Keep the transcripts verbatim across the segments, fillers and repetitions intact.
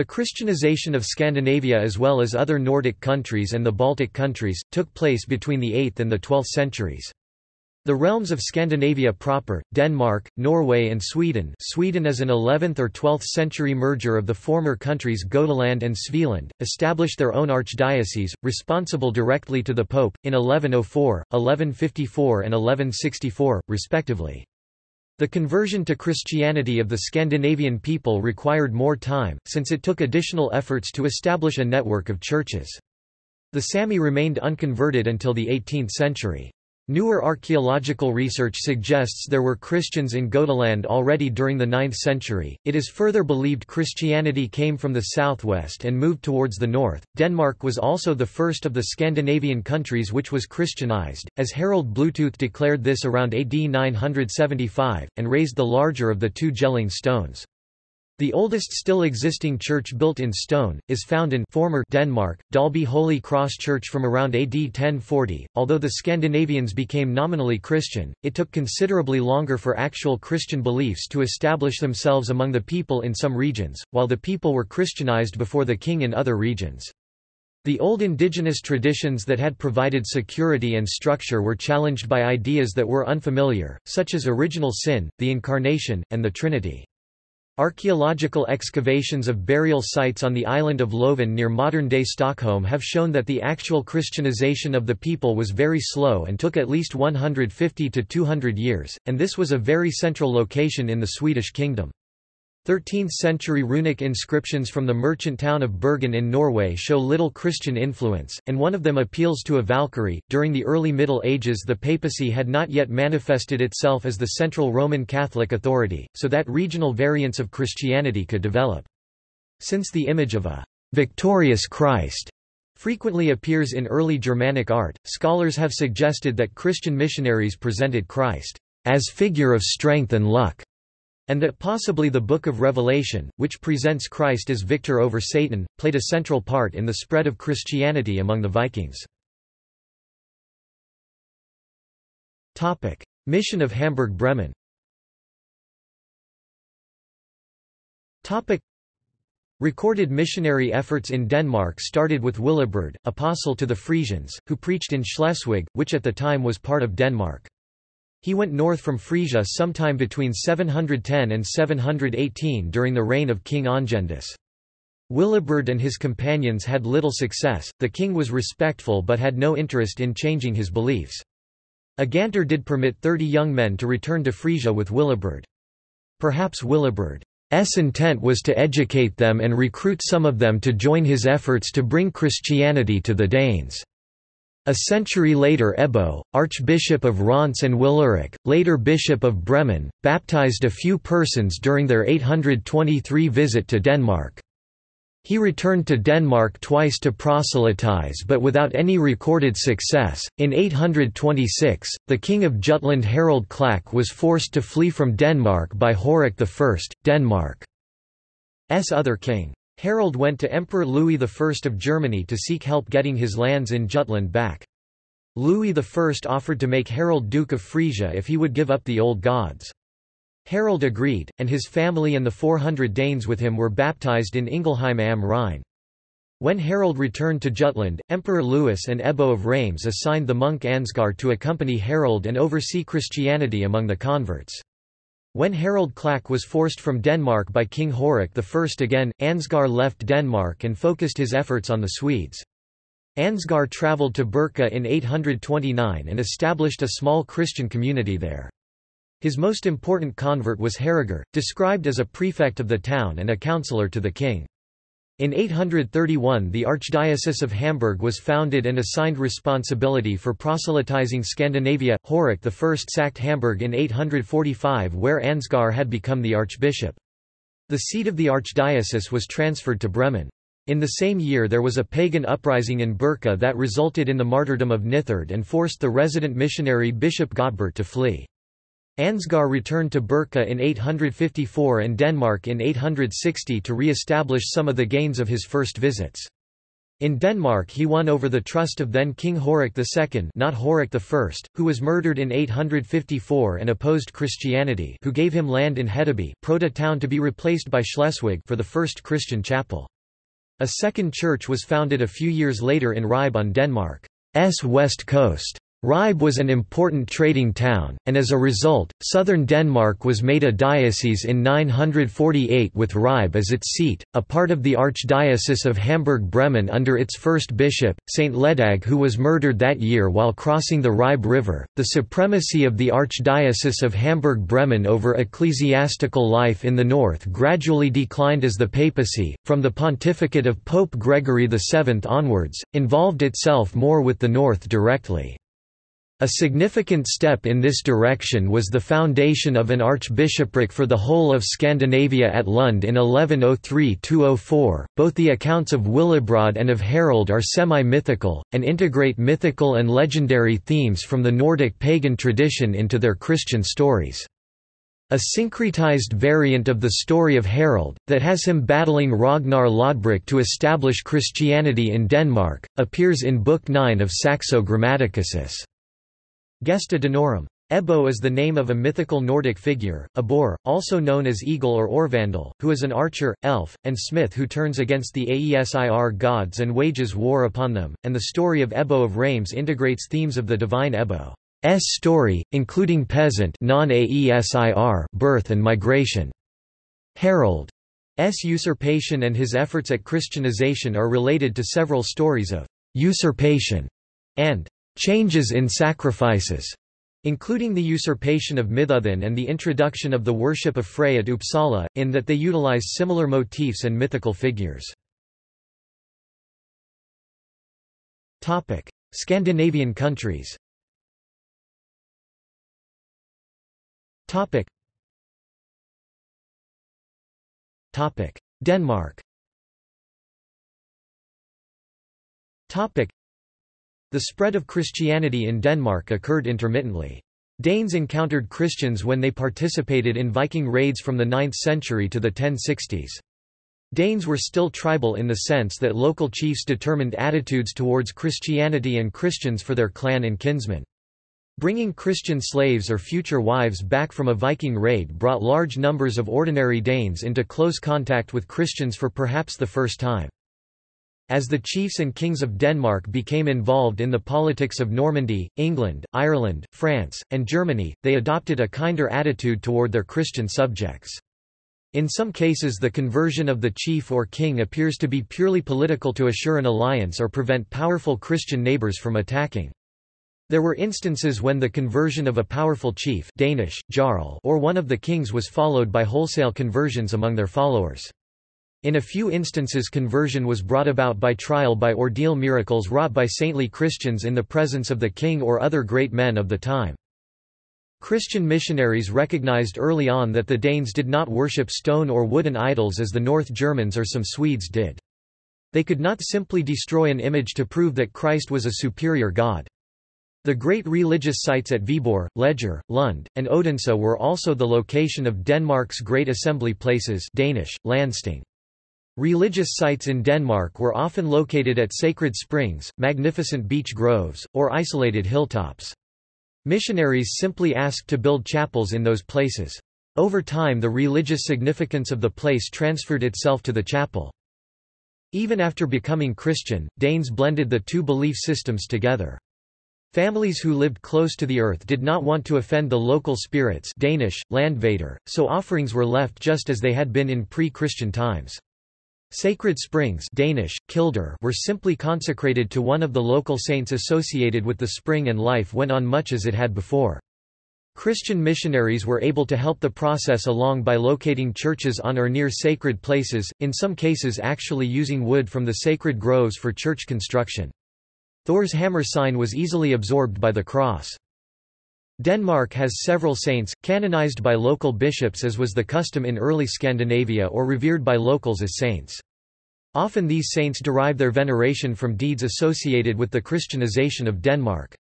The Christianization of Scandinavia as well as other Nordic countries and the Baltic countries, took place between the eighth and the twelfth centuries. The realms of Scandinavia proper, Denmark, Norway and Sweden Sweden is an eleventh or twelfth century merger of the former countries Götaland and Svealand, established their own archdioceses, responsible directly to the Pope, in eleven oh four, eleven fifty-four and eleven sixty-four, respectively. The conversion to Christianity of the Scandinavian people required more time, since it took additional efforts to establish a network of churches. The Sami remained unconverted until the eighteenth century. Newer archaeological research suggests there were Christians in Götaland already during the ninth century. It is further believed Christianity came from the southwest and moved towards the north. Denmark was also the first of the Scandinavian countries which was Christianized, as Harald Bluetooth declared this around A D nine seventy-five, and raised the larger of the two Jelling Stones. The oldest still existing church built in stone, is found in former Denmark, Dalby Holy Cross Church from around A D ten forty. Although the Scandinavians became nominally Christian, it took considerably longer for actual Christian beliefs to establish themselves among the people in some regions, while the people were Christianized before the king in other regions. The old indigenous traditions that had provided security and structure were challenged by ideas that were unfamiliar, such as original sin, the Incarnation, and the Trinity. Archaeological excavations of burial sites on the island of Lovön near modern-day Stockholm have shown that the actual Christianization of the people was very slow and took at least one hundred fifty to two hundred years, and this was a very central location in the Swedish kingdom. thirteenth-century runic inscriptions from the merchant town of Bergen in Norway show little Christian influence, and one of them appeals to a Valkyrie. During the early Middle Ages, the papacy had not yet manifested itself as the central Roman Catholic authority, so that regional variants of Christianity could develop. Since the image of a victorious Christ frequently appears in early Germanic art, scholars have suggested that Christian missionaries presented Christ as figure of strength and luck, and that possibly the Book of Revelation, which presents Christ as victor over Satan, played a central part in the spread of Christianity among the Vikings. Mission of Hamburg-Bremen. Recorded missionary efforts in Denmark started with Willibert, apostle to the Frisians, who preached in Schleswig, which at the time was part of Denmark. He went north from Frisia sometime between seven hundred ten and seven hundred eighteen during the reign of King Ongendus. Willibrord and his companions had little success, the king was respectful but had no interest in changing his beliefs. Aganter did permit thirty young men to return to Frisia with Willibrord. Perhaps Willibrord's intent was to educate them and recruit some of them to join his efforts to bring Christianity to the Danes. A century later Ebo, Archbishop of Reims and Willerich, later Bishop of Bremen, baptized a few persons during their eight hundred twenty-three visit to Denmark. He returned to Denmark twice to proselytize but without any recorded success. In eight hundred twenty-six, the king of Jutland Harald Klack was forced to flee from Denmark by Horik the First, Denmark's other king. Harald went to Emperor Louis the First of Germany to seek help getting his lands in Jutland back. Louis the First offered to make Harald Duke of Frisia if he would give up the old gods. Harald agreed, and his family and the four hundred Danes with him were baptized in Ingelheim am Rhein. When Harald returned to Jutland, Emperor Louis and Ebo of Reims assigned the monk Ansgar to accompany Harald and oversee Christianity among the converts. When Harald Klack was forced from Denmark by King Horik the First again, Ansgar left Denmark and focused his efforts on the Swedes. Ansgar travelled to Birka in eight hundred twenty-nine and established a small Christian community there. His most important convert was Herigar, described as a prefect of the town and a counsellor to the king. In eight hundred thirty-one the Archdiocese of Hamburg was founded and assigned responsibility for proselytizing Scandinavia. Horik I sacked Hamburg in eight hundred forty-five where Ansgar had become the archbishop. The seat of the archdiocese was transferred to Bremen. In the same year there was a pagan uprising in Birka that resulted in the martyrdom of Nithard and forced the resident missionary Bishop Gottbert to flee. Ansgar returned to Birka in eight hundred fifty-four and Denmark in eight hundred sixty to re-establish some of the gains of his first visits. In Denmark he won over the trust of then King Horik the Second, not Horik the First, who was murdered in eight hundred fifty-four and opposed Christianity, who gave him land in Hedeby, proto-town to be replaced by Schleswig, for the first Christian chapel. A second church was founded a few years later in Ribe on Denmark's west coast. Ribe was an important trading town, and as a result, southern Denmark was made a diocese in nine hundred forty-eight with Ribe as its seat, a part of the Archdiocese of Hamburg-Bremen under its first bishop, Saint Ledag, who was murdered that year while crossing the Ribe River. The supremacy of the Archdiocese of Hamburg-Bremen over ecclesiastical life in the north gradually declined as the papacy, from the pontificate of Pope Gregory the Seventh onwards, involved itself more with the north directly. A significant step in this direction was the foundation of an archbishopric for the whole of Scandinavia at Lund in eleven oh three to oh four. Both the accounts of Willibrord and of Harald are semi-mythical, and integrate mythical and legendary themes from the Nordic pagan tradition into their Christian stories. A syncretized variant of the story of Harald, that has him battling Ragnar Lodbrok to establish Christianity in Denmark, appears in Book nine of Saxo Grammaticus. Gesta Danorum. Ebo is the name of a mythical Nordic figure, Ebor, also known as Eagle or Orvandil, who is an archer, elf, and smith who turns against the Aesir gods and wages war upon them, and the story of Ebo of Reims integrates themes of the divine Ebo's story, including peasant non-Aesir birth and migration. Harald's usurpation and his efforts at Christianization are related to several stories of usurpation and changes in sacrifices, including the usurpation of Miduthin and the introduction of the worship of Frey at Uppsala, in that they utilize similar motifs and mythical figures. Topic: Scandinavian countries. Topic: Topic: Denmark. Topic: The spread of Christianity in Denmark occurred intermittently. Danes encountered Christians when they participated in Viking raids from the ninth century to the ten sixties. Danes were still tribal in the sense that local chiefs determined attitudes towards Christianity and Christians for their clan and kinsmen. Bringing Christian slaves or future wives back from a Viking raid brought large numbers of ordinary Danes into close contact with Christians for perhaps the first time. As the chiefs and kings of Denmark became involved in the politics of Normandy, England, Ireland, France, and Germany, they adopted a kinder attitude toward their Christian subjects. In some cases the conversion of the chief or king appears to be purely political to assure an alliance or prevent powerful Christian neighbours from attacking. There were instances when the conversion of a powerful chief Danish, Jarl, or one of the kings was followed by wholesale conversions among their followers. In a few instances conversion was brought about by trial by ordeal miracles wrought by saintly Christians in the presence of the king or other great men of the time. Christian missionaries recognized early on that the Danes did not worship stone or wooden idols as the North Germans or some Swedes did. They could not simply destroy an image to prove that Christ was a superior god. The great religious sites at Viborg, Leger, Lund, and Odense were also the location of Denmark's great assembly places Danish, Landsting. Religious sites in Denmark were often located at sacred springs, magnificent beech groves, or isolated hilltops. Missionaries simply asked to build chapels in those places. Over time the religious significance of the place transferred itself to the chapel. Even after becoming Christian, Danes blended the two belief systems together. Families who lived close to the earth did not want to offend the local spirits Danish, landvater, so offerings were left just as they had been in pre-Christian times. Sacred springs Danish, kilder, were simply consecrated to one of the local saints associated with the spring and life went on much as it had before. Christian missionaries were able to help the process along by locating churches on or near sacred places, in some cases actually using wood from the sacred groves for church construction. Thor's hammer sign was easily absorbed by the cross. Denmark has several saints, canonized by local bishops as was the custom in early Scandinavia or revered by locals as saints. Often these saints derive their veneration from deeds associated with the Christianization of Denmark.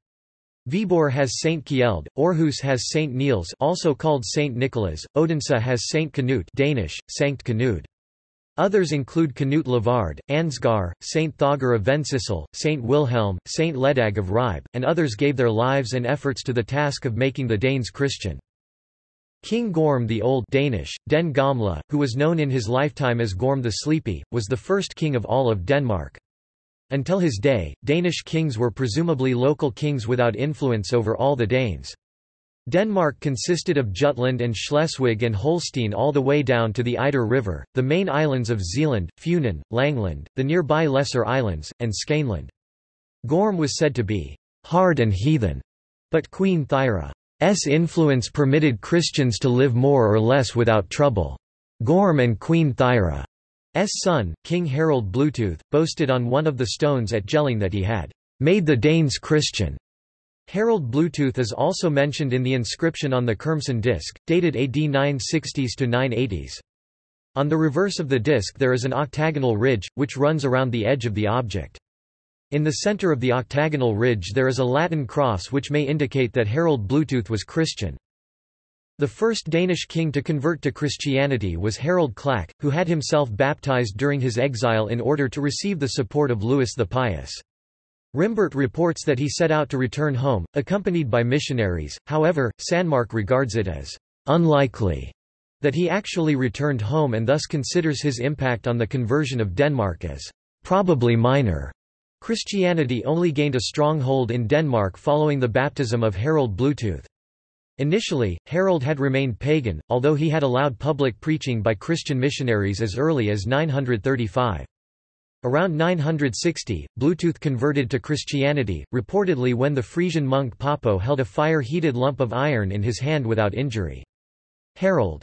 Viborg has Saint Kjeld, Aarhus has Saint Niels also called Saint Nicholas, Odense has Saint Knut Danish, Sankt Knud. Others include Knut Lavard, Ansgar, Saint Thagar of Vencisel, Saint Wilhelm, Saint Ledag of Ribe, and others gave their lives and efforts to the task of making the Danes Christian. King Gorm the Old (Danish: Den Gamle), who was known in his lifetime as Gorm the Sleepy, was the first king of all of Denmark. Until his day, Danish kings were presumably local kings without influence over all the Danes. Denmark consisted of Jutland and Schleswig and Holstein all the way down to the Eider River, the main islands of Zealand, Funen, Langeland, the nearby Lesser Islands, and Skaneland. Gorm was said to be hard and heathen, but Queen Thyra's influence permitted Christians to live more or less without trouble. Gorm and Queen Thyra's son, King Harald Bluetooth, boasted on one of the stones at Jelling that he had made the Danes Christian. Harald Bluetooth is also mentioned in the inscription on the Kermsen disc, dated A D nine sixties to nine eighties. On the reverse of the disc there is an octagonal ridge, which runs around the edge of the object. In the center of the octagonal ridge there is a Latin cross which may indicate that Harald Bluetooth was Christian. The first Danish king to convert to Christianity was Harald Klack, who had himself baptized during his exile in order to receive the support of Louis the Pious. Rimbert reports that he set out to return home, accompanied by missionaries. However, Sanmark regards it as unlikely that he actually returned home and thus considers his impact on the conversion of Denmark as probably minor. Christianity only gained a stronghold in Denmark following the baptism of Harald Bluetooth. Initially, Harald had remained pagan, although he had allowed public preaching by Christian missionaries as early as nine hundred thirty-five. Around nine hundred sixty, Bluetooth converted to Christianity, reportedly when the Frisian monk Papo held a fire-heated lump of iron in his hand without injury. Harald's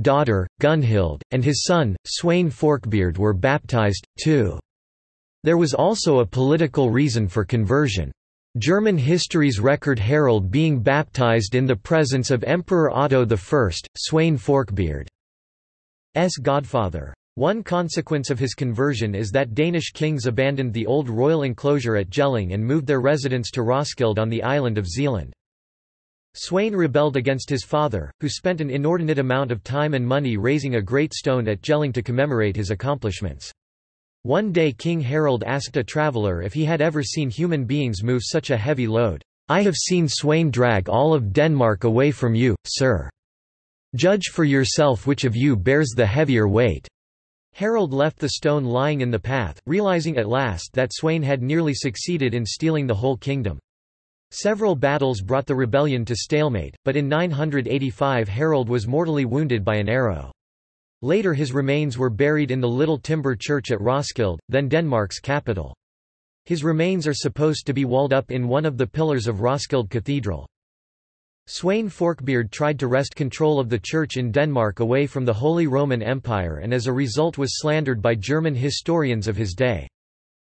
daughter, Gunhild, and his son, Sweyn Forkbeard, were baptized, too. There was also a political reason for conversion. German histories record Harald being baptized in the presence of Emperor Otto the First, Sweyn Forkbeard's godfather. One consequence of his conversion is that Danish kings abandoned the old royal enclosure at Jelling and moved their residence to Roskilde on the island of Zealand. Sweyn rebelled against his father, who spent an inordinate amount of time and money raising a great stone at Jelling to commemorate his accomplishments. One day King Harald asked a traveller if he had ever seen human beings move such a heavy load. "I have seen Sweyn drag all of Denmark away from you, sir. Judge for yourself which of you bears the heavier weight." Harald left the stone lying in the path, realizing at last that Sweyn had nearly succeeded in stealing the whole kingdom. Several battles brought the rebellion to stalemate, but in nine hundred eighty-five Harald was mortally wounded by an arrow. Later his remains were buried in the Little Timber Church at Roskilde, then Denmark's capital. His remains are supposed to be walled up in one of the pillars of Roskilde Cathedral. Sweyn Forkbeard tried to wrest control of the Church in Denmark away from the Holy Roman Empire and as a result was slandered by German historians of his day.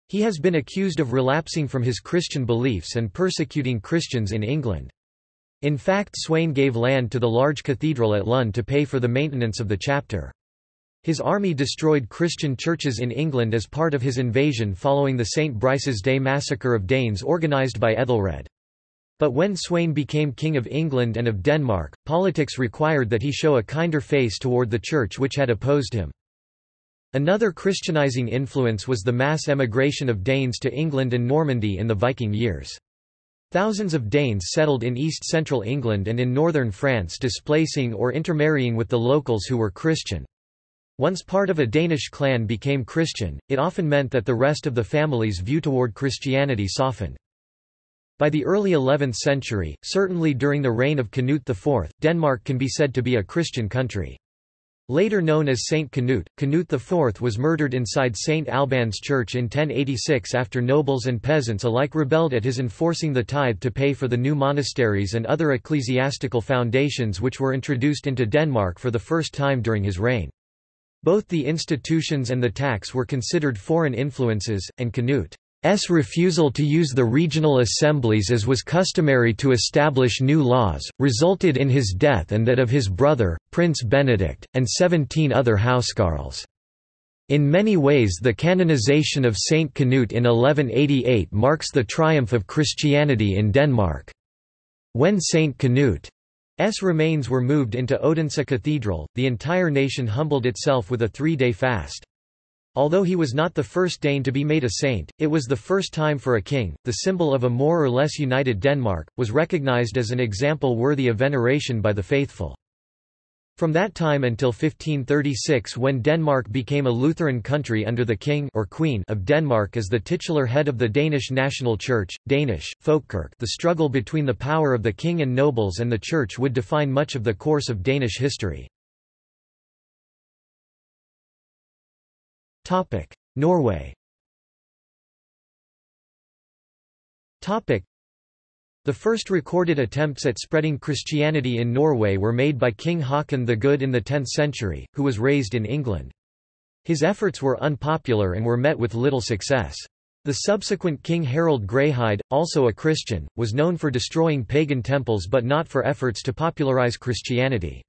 He has been accused of relapsing from his Christian beliefs and persecuting Christians in England. In fact, Sweyn gave land to the large cathedral at Lund to pay for the maintenance of the chapter. His army destroyed Christian churches in England as part of his invasion following the Saint Brice's Day massacre of Danes organised by Ethelred. But when Sweyn became King of England and of Denmark, politics required that he show a kinder face toward the Church which had opposed him. Another Christianizing influence was the mass emigration of Danes to England and Normandy in the Viking years. Thousands of Danes settled in east-central England and in northern France, displacing or intermarrying with the locals who were Christian. Once part of a Danish clan became Christian, it often meant that the rest of the family's view toward Christianity softened. By the early eleventh century, certainly during the reign of Canute the Fourth, Denmark can be said to be a Christian country. Later known as Saint Canute, Canute the Fourth was murdered inside Saint Alban's Church in ten eighty-six after nobles and peasants alike rebelled at his enforcing the tithe to pay for the new monasteries and other ecclesiastical foundations which were introduced into Denmark for the first time during his reign. Both the institutions and the tax were considered foreign influences, and Canute S. refusal to use the regional assemblies as was customary to establish new laws, resulted in his death and that of his brother, Prince Benedict, and seventeen other housecarls. In many ways the canonization of Saint Canute in eleven eighty-eight marks the triumph of Christianity in Denmark. When Saint Canute's remains were moved into Odense Cathedral, the entire nation humbled itself with a three-day fast. Although he was not the first Dane to be made a saint, it was the first time for a king, the symbol of a more or less united Denmark, was recognized as an example worthy of veneration by the faithful. From that time until fifteen thirty-six, when Denmark became a Lutheran country under the King or Queen of Denmark as the titular head of the Danish National Church, Danish, Folkekirk, the struggle between the power of the king and nobles and the church would define much of the course of Danish history. Norway. The first recorded attempts at spreading Christianity in Norway were made by King Håkon the Good in the tenth century, who was raised in England. His efforts were unpopular and were met with little success. The subsequent King Harald Greyhide, also a Christian, was known for destroying pagan temples but not for efforts to popularize Christianity.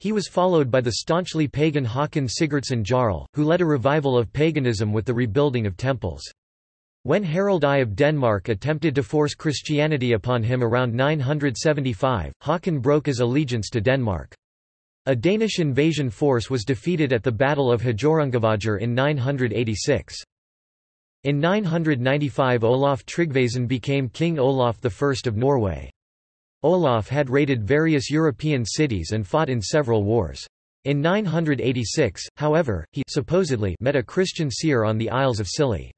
He was followed by the staunchly pagan Håkon Sigurdsson Jarl, who led a revival of paganism with the rebuilding of temples. When Harald I of Denmark attempted to force Christianity upon him around nine hundred seventy-five, Håkon broke his allegiance to Denmark. A Danish invasion force was defeated at the Battle of Hjørungavadr in nine hundred eighty-six. In nine hundred ninety-five, Olaf Tryggvason became King Olaf the First of Norway. Olaf had raided various European cities and fought in several wars. In nine hundred eighty-six, however, he supposedly met a Christian seer on the Isles of Scilly.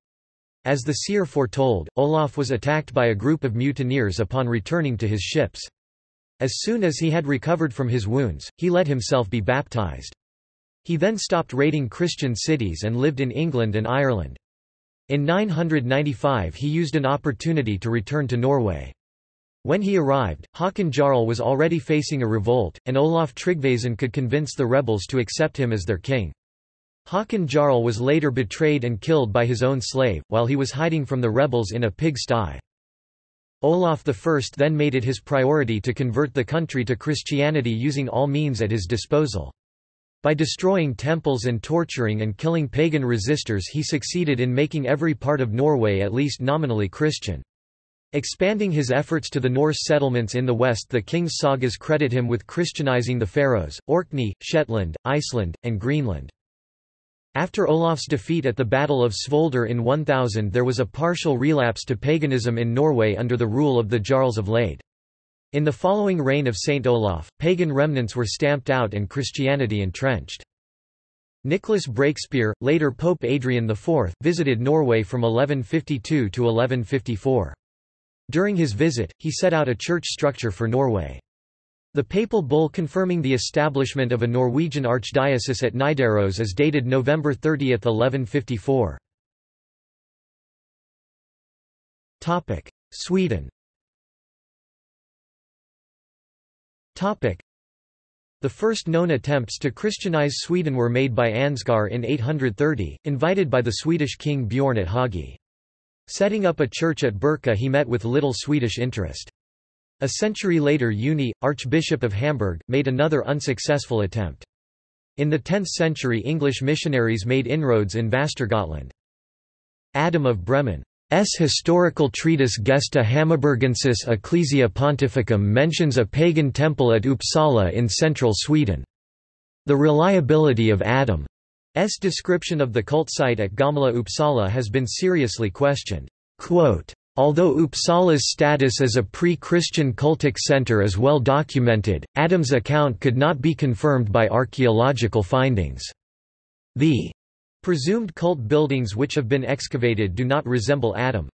As the seer foretold, Olaf was attacked by a group of mutineers upon returning to his ships. As soon as he had recovered from his wounds, he let himself be baptized. He then stopped raiding Christian cities and lived in England and Ireland. In nine hundred ninety-five, he used an opportunity to return to Norway. When he arrived, Håkon Jarl was already facing a revolt, and Olaf Tryggvason could convince the rebels to accept him as their king. Håkon Jarl was later betrayed and killed by his own slave, while he was hiding from the rebels in a pigsty. Olaf the First then made it his priority to convert the country to Christianity using all means at his disposal. By destroying temples and torturing and killing pagan resistors, he succeeded in making every part of Norway at least nominally Christian. Expanding his efforts to the Norse settlements in the west, the king's sagas credit him with Christianizing the Faroes, Orkney, Shetland, Iceland, and Greenland. After Olaf's defeat at the Battle of Svolder in one thousand, there was a partial relapse to paganism in Norway under the rule of the Jarls of Lade. In the following reign of Saint Olaf, pagan remnants were stamped out and Christianity entrenched. Nicholas Breakspear, later Pope Adrian the Fourth, visited Norway from eleven fifty-two to eleven fifty-four. During his visit, he set out a church structure for Norway. The papal bull confirming the establishment of a Norwegian archdiocese at Nidaros is dated November thirtieth, eleven fifty-four. Topic: Sweden. Topic: The first known attempts to Christianize Sweden were made by Ansgar in eight hundred thirty, invited by the Swedish king Björn at Hagi. Setting up a church at Birka, he met with little Swedish interest. A century later, Uni, Archbishop of Hamburg, made another unsuccessful attempt. In the tenth century, English missionaries made inroads in Västergötland. Adam of Bremen's historical treatise Gesta Hammaburgensis Ecclesia Pontificum mentions a pagan temple at Uppsala in central Sweden. The reliability of Adam's description of the cult site at Gamla Uppsala has been seriously questioned. Quote, "Although Uppsala's status as a pre-Christian cultic center is well documented, Adam's account could not be confirmed by archaeological findings. The presumed cult buildings which have been excavated do not resemble Adam's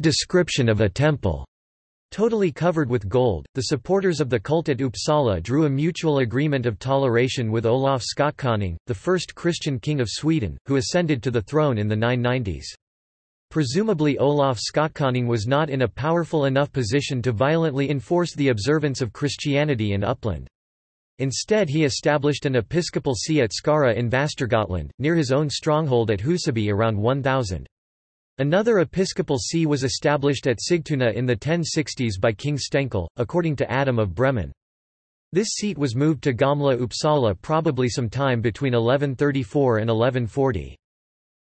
description of a temple. Totally covered with gold." The supporters of the cult at Uppsala drew a mutual agreement of toleration with Olaf Skotkonung, the first Christian king of Sweden, who ascended to the throne in the nine nineties. Presumably Olaf Skotkonung was not in a powerful enough position to violently enforce the observance of Christianity in Uppland. Instead, he established an episcopal see at Skara in Västergötland, near his own stronghold at Huseby around one thousand. Another episcopal see was established at Sigtuna in the ten sixties by King Stenkel, according to Adam of Bremen. This seat was moved to Gamla Uppsala probably sometime between eleven thirty-four and eleven forty.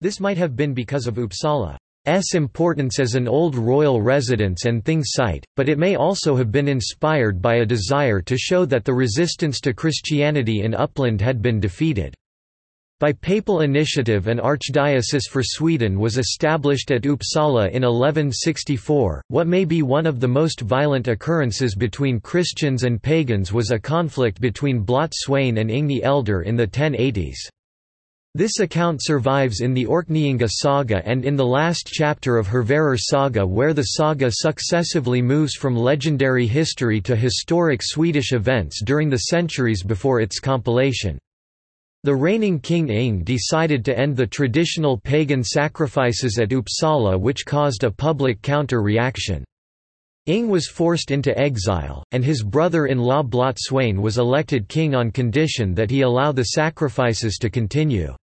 This might have been because of Uppsala. S importance as an old royal residence and thing site, but it may also have been inspired by a desire to show that the resistance to Christianity in Uppland had been defeated. by papal initiative, an archdiocese for Sweden was established at Uppsala in eleven sixty-four. What may be one of the most violent occurrences between Christians and pagans was a conflict between Blot Sweyn and Ingni Elder in the ten eighties. This account survives in the Orkneyinga saga and in the last chapter of Hervarar saga, where the saga successively moves from legendary history to historic Swedish events during the centuries before its compilation. The reigning king Ing decided to end the traditional pagan sacrifices at Uppsala, which caused a public counter-reaction. Ing was forced into exile, and his brother-in-law Blot Sweyn was elected king on condition that he allow the sacrifices to continue.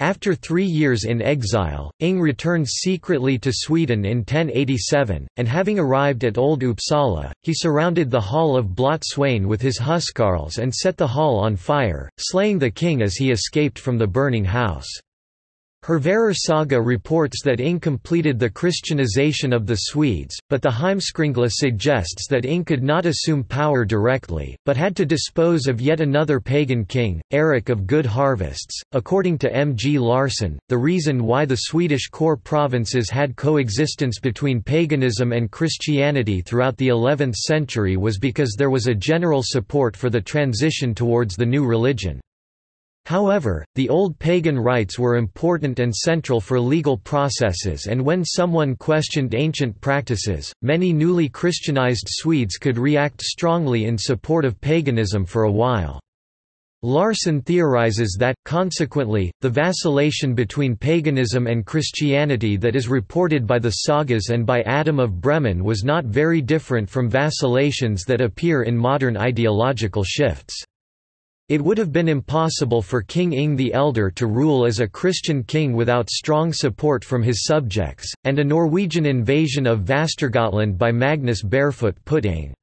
After three years in exile, Ing returned secretly to Sweden in ten eighty-seven, and having arrived at Old Uppsala, he surrounded the hall of Blot Sweyn with his huscarls and set the hall on fire, slaying the king as he escaped from the burning house. Hervarar saga reports that Ing completed the Christianization of the Swedes, but the Heimskringla suggests that Ing could not assume power directly, but had to dispose of yet another pagan king, Eric of Good Harvests. According to M. G. Larsson, the reason why the Swedish core provinces had coexistence between paganism and Christianity throughout the eleventh century was because there was a general support for the transition towards the new religion. However, the old pagan rites were important and central for legal processes, and when someone questioned ancient practices, many newly Christianized Swedes could react strongly in support of paganism for a while. Larsson theorizes that, consequently, the vacillation between paganism and Christianity that is reported by the sagas and by Adam of Bremen was not very different from vacillations that appear in modern ideological shifts. It would have been impossible for King Ing the Elder to rule as a Christian king without strong support from his subjects, and a Norwegian invasion of Västergötland by Magnus Barefoot put Ing's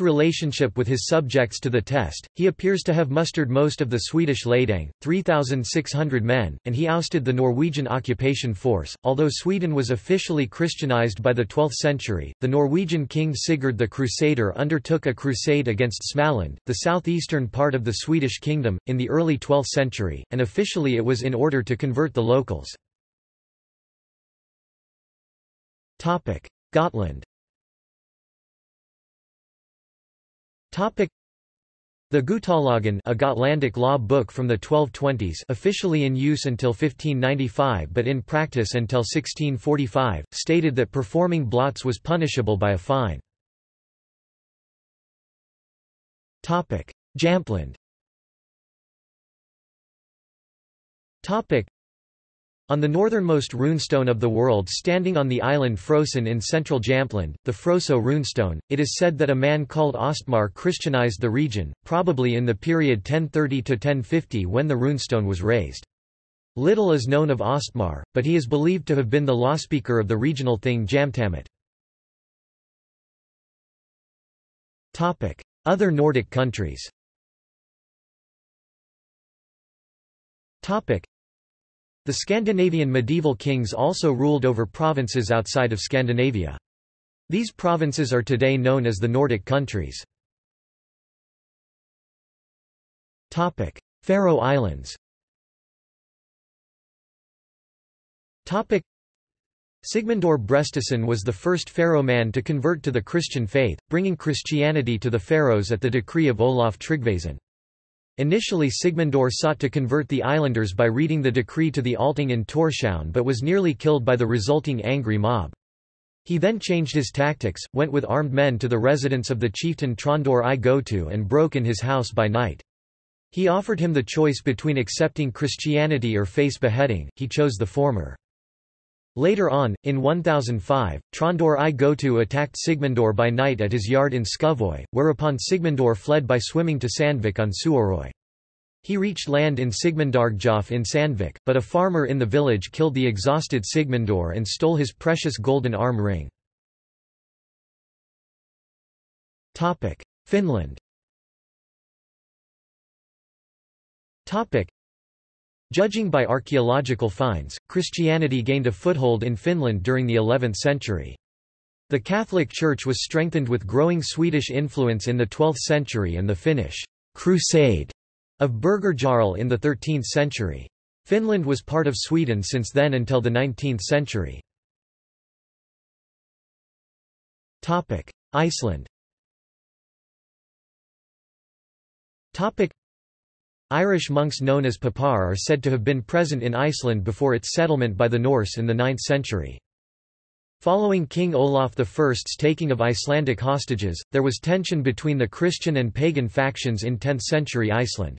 relationship with his subjects to the test. He appears to have mustered most of the Swedish Lejding, three thousand six hundred men, and he ousted the Norwegian occupation force. Although Sweden was officially Christianized by the twelfth century, the Norwegian king Sigurd the Crusader undertook a crusade against Småland, the southeastern part of the Swedish kingdom, in the early twelfth century, and officially it was in order to convert the locals. Topic: Gotland. Topic. The Gutalagen, a Gotlandic law book from the twelve twenties, officially in use until fifteen ninety-five but in practice until sixteen forty-five, stated that performing blots was punishable by a fine. Topic: Jämtland. Topic: On the northernmost runestone of the world, standing on the island Frosen in central Jämtland, the Froso runestone, it is said that a man called Ostmar Christianized the region, probably in the period ten thirty to ten fifty when the runestone was raised. Little is known of Ostmar, but he is believed to have been the lawspeaker of the regional thing Jamtamet. Other Nordic countries. The Scandinavian medieval kings also ruled over provinces outside of Scandinavia. These provinces are today known as the Nordic countries. Topic: Faroe Islands. Topic: Sigmundur Brestason was the first Faroe man to convert to the Christian faith, bringing Christianity to the Faroes at the decree of Olaf Tryggvason. Initially Sigmundur sought to convert the islanders by reading the decree to the Althing in Tórshavn but was nearly killed by the resulting angry mob. He then changed his tactics, went with armed men to the residence of the chieftain Tróndur I Gotu and broke in his house by night. He offered him the choice between accepting Christianity or face beheading. He chose the former. Later on, in one thousand five, Tróndur I Gotu attacked Sigmundur by night at his yard in Skovoy, whereupon Sigmundur fled by swimming to Sandvik on Suðuroy. He reached land in Sigmundargjöf in Sandvik, but a farmer in the village killed the exhausted Sigmundur and stole his precious golden arm ring. Finland. Judging by archaeological finds, Christianity gained a foothold in Finland during the eleventh century. The Catholic Church was strengthened with growing Swedish influence in the twelfth century and the Finnish Crusade of Burgerjarl in the thirteenth century. Finland was part of Sweden since then until the nineteenth century. Iceland. Irish monks known as Papar are said to have been present in Iceland before its settlement by the Norse in the ninth century. Following King Olaf the First's taking of Icelandic hostages, there was tension between the Christian and pagan factions in tenth century Iceland.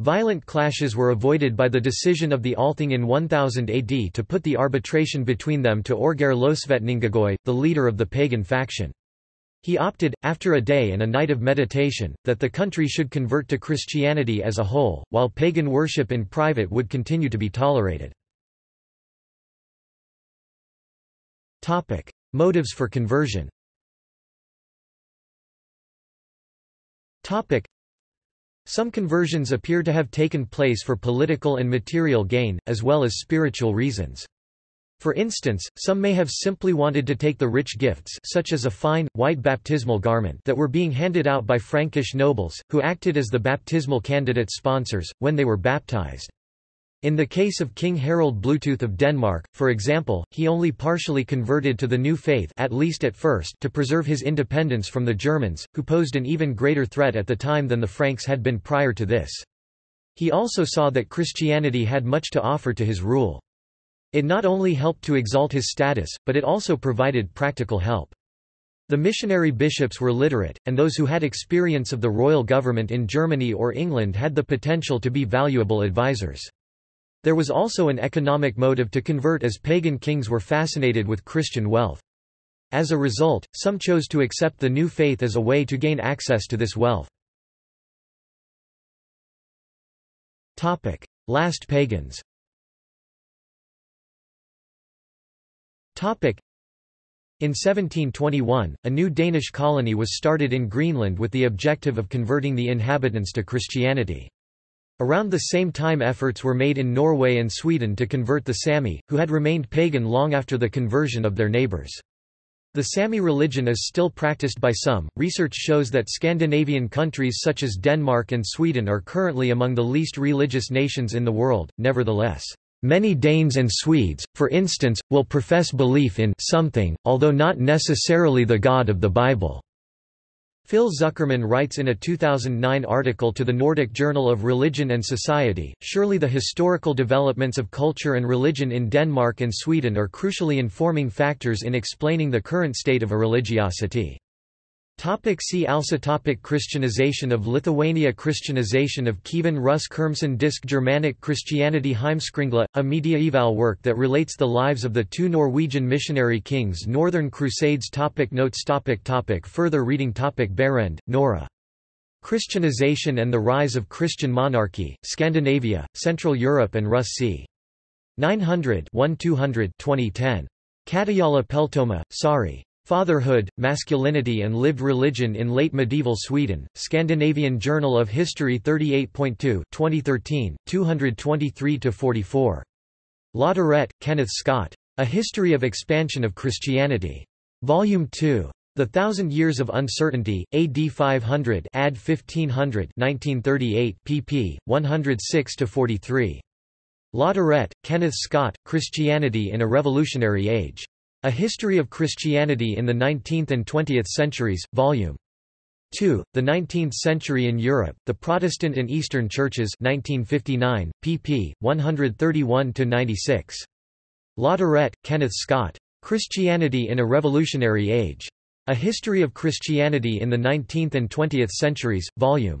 Violent clashes were avoided by the decision of the Althing in one thousand A D to put the arbitration between them to Orger Losvetningagoy, the leader of the pagan faction. He opted, after a day and a night of meditation, that the country should convert to Christianity as a whole, while pagan worship in private would continue to be tolerated. Motives for conversion. Some conversions appear to have taken place for political and material gain, as well as spiritual reasons. For instance, some may have simply wanted to take the rich gifts, such as a fine, white baptismal garment, that were being handed out by Frankish nobles, who acted as the baptismal candidate sponsors, when they were baptized. In the case of King Harald Bluetooth of Denmark, for example, he only partially converted to the new faith, at least at first, to preserve his independence from the Germans, who posed an even greater threat at the time than the Franks had been prior to this. He also saw that Christianity had much to offer to his rule. It not only helped to exalt his status, but it also provided practical help. The missionary bishops were literate, and those who had experience of the royal government in Germany or England had the potential to be valuable advisors. There was also an economic motive to convert, as pagan kings were fascinated with Christian wealth. As a result, some chose to accept the new faith as a way to gain access to this wealth. Last pagans. In seventeen twenty-one, a new Danish colony was started in Greenland with the objective of converting the inhabitants to Christianity. Around the same time, efforts were made in Norway and Sweden to convert the Sami, who had remained pagan long after the conversion of their neighbors. The Sami religion is still practiced by some. Research shows that Scandinavian countries such as Denmark and Sweden are currently among the least religious nations in the world. Nevertheless, many Danes and Swedes, for instance, will profess belief in something, although not necessarily the God of the Bible. Phil Zuckerman writes in a two thousand nine article to the Nordic Journal of Religion and Society, surely the historical developments of culture and religion in Denmark and Sweden are crucially informing factors in explaining the current state of a religiosity. See also topic Christianization of Lithuania, Christianization of Kievan Rus, Kermsen Disk, Germanic Christianity, Heimskringla, a medieval work that relates the lives of the two Norwegian missionary kings, Northern Crusades. Topic notes topic topic further reading topic Berend, Nora. Christianization and the Rise of Christian Monarchy, Scandinavia, Central Europe and Rus c. nine hundred to two hundred. Katayala Peltoma, Sari. Fatherhood, Masculinity and Lived Religion in Late Medieval Sweden, Scandinavian Journal of History thirty-eight point two, twenty thirteen, two twenty-three to forty-four. Lauderette, Kenneth Scott. A History of Expansion of Christianity. Volume two. The Thousand Years of Uncertainty, A D five hundred ad fifteen hundred nineteen thirty-eight, pp. one oh six to forty-three. Lauderette, Kenneth Scott, Christianity in a Revolutionary Age. A History of Christianity in the nineteenth and twentieth centuries, Volume two, The Nineteenth Century in Europe, The Protestant and Eastern Churches nineteen fifty-nine, pp. one thirty-one to ninety-six. Lauderette, Kenneth Scott. Christianity in a Revolutionary Age. A History of Christianity in the nineteenth and twentieth centuries, Volume four,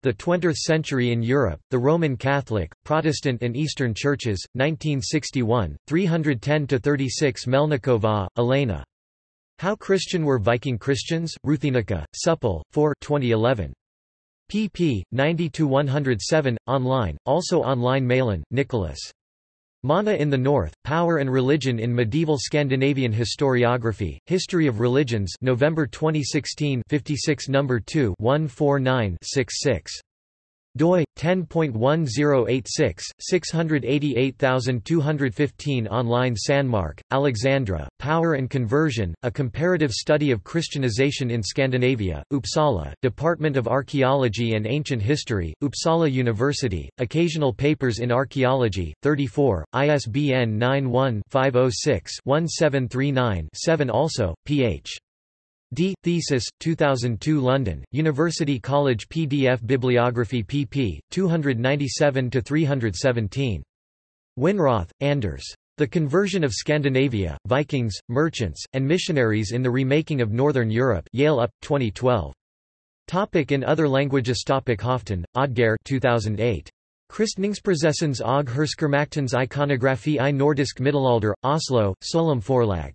The Twentieth Century in Europe, The Roman Catholic, Protestant and Eastern Churches, nineteen sixty-one, three ten to thirty-six. Melnikova, Elena. How Christian Were Viking Christians? Ruthenica, Supple, four, twenty eleven. Pp. ninety to one oh seven, online, also online. Malin, Nicholas. Mana in the North, Power and Religion in Medieval Scandinavian Historiography, History of Religions, November twenty sixteen, fifty-six number two, one forty-nine, sixty-six. doi ten point one zero eight six slash six eight eight two one five online. Sandmark, Alexandra, Power and Conversion, A Comparative Study of Christianization in Scandinavia, Uppsala, Department of Archaeology and Ancient History, Uppsala University, Occasional Papers in Archaeology, thirty-four, I S B N nine one, five oh six, one seven three nine, seven. Also, P H. D. Thesis, two thousand two London, University College. P D F Bibliography pp. two ninety-seven to three seventeen. Winroth, Anders. The Conversion of Scandinavia, Vikings, Merchants, and Missionaries in the Remaking of Northern Europe. Yale U P, twenty twelve. Topic in other languages. Topic Hofton, Oddgeir two thousand eight. Kristningsprocessens og Herskermaktens Ikonografi I Nordisk Middelalder, Oslo, Solum Forlag.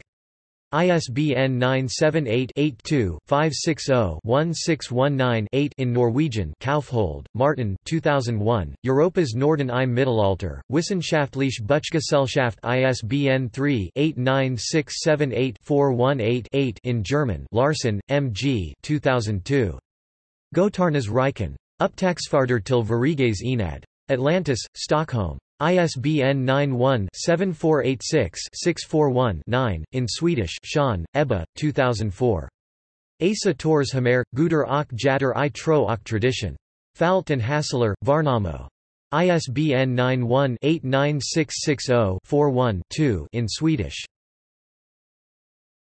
I S B N nine seven eight, eight two, five six zero, one six one nine, eight. In Norwegian. Kaufhold, Martin two thousand one, Europas Norden I Mittelalter, Wissenschaftliche Buchgesellschaft. I S B N three, eight nine six seven eight, four one eight, eight. In German. Larsen, M G two thousand two. Gotarnas Riken. Upptagsfarder till Veriges Enad. Atlantis, Stockholm. I S B N nine one, seven four eight six, six four one, nine. In Swedish. Sean, Ebba, two thousand four. Asa Tors Hamer, Guder och Jatter I Tro och Tradition. Falt and Hassler, Varnamo. I S B N nine one, eight nine six six zero, four one, two. In Swedish.